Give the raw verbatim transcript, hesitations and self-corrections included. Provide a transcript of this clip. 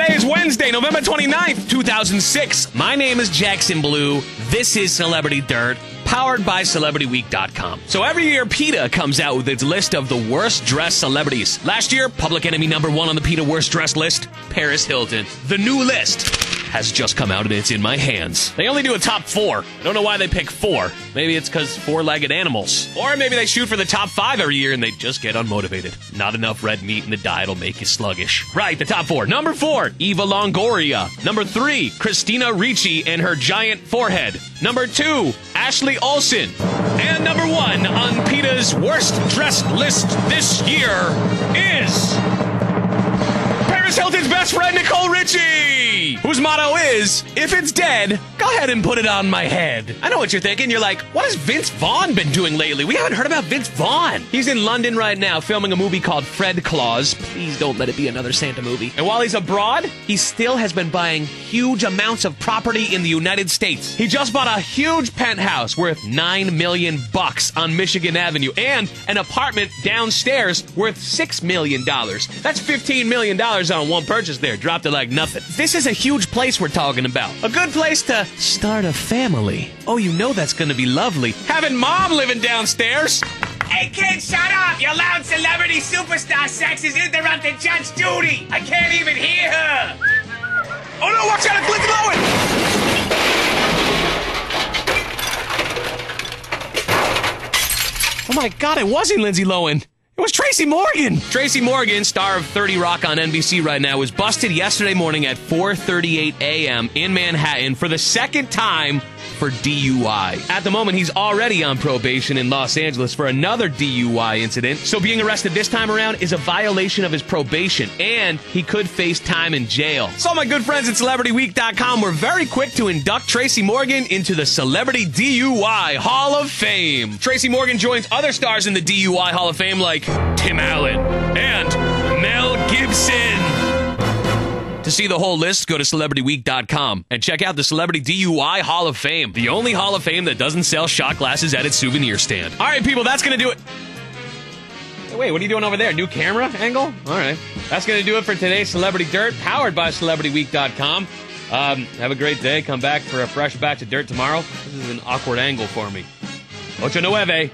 Today is Wednesday, November twenty-ninth, two thousand six. My name is Jackson Blue. This is Celebrity Dirt, powered by Celebrity Week dot com. So every year, PETA comes out with its list of the worst-dressed celebrities. Last year, public enemy number one on the PETA worst-dressed list, Paris Hilton. The new list has just come out, and it's in my hands. They only do a top four. I don't know why they pick four. Maybe it's because four-legged animals. Or maybe they shoot for the top five every year, and they just get unmotivated. Not enough red meat in the diet will make you sluggish. Right, the top four. Number four, Eva Longoria. Number three, Christina Ricci and her giant forehead. Number two, Ashley Olsen. And number one on PETA's worst-dressed list this year is Paris Hilton's best friend, Nicole Richie, whose motto is, if it's dead, go ahead and put it on my head. I know what you're thinking. You're like, what has Vince Vaughn been doing lately? We haven't heard about Vince Vaughn. He's in London right now filming a movie called Fred Claus. Please don't let it be another Santa movie. And while he's abroad, he still has been buying huge amounts of property in the United States. He just bought a huge penthouse worth nine million bucks on Michigan Avenue and an apartment downstairs worth six million dollars. That's fifteen million dollars on one purchase there, dropped it like nothing. This is a huge place we're talking about. A good place to start a family. Oh, you know that's gonna be lovely. Having mom living downstairs. Hey, kid, shut up! Your loud celebrity superstar sex is interrupting Judge Judy! I can't even hear her! Oh no, watch out, it's Lindsay Lohan! Oh my god, it wasn't Lindsay Lohan! It was Tracy Morgan. Tracy Morgan, star of thirty Rock on N B C right now, was busted yesterday morning at four thirty-eight a m in Manhattan for the second time for D U I. At the moment, he's already on probation in Los Angeles for another D U I incident, so being arrested this time around is a violation of his probation, and he could face time in jail. So my good friends at Celebrity Week dot com were very quick to induct Tracy Morgan into the Celebrity D U I Hall of Fame. Tracy Morgan joins other stars in the D U I Hall of Fame like Tim Allen and Mel Gibson. To see the whole list, go to Celebrity Week dot com and check out the Celebrity D U I Hall of Fame, the only Hall of Fame that doesn't sell shot glasses at its souvenir stand. All right, people, that's going to do it. Hey, wait, what are you doing over there? New camera angle? All right. That's going to do it for today's Celebrity Dirt, powered by Celebrity Week dot com. Um, have a great day. Come back for a fresh batch of dirt tomorrow. This is an awkward angle for me. Ocho Nueve.